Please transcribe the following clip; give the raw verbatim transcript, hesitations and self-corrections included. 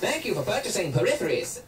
Thank you for purchasing Peripheries.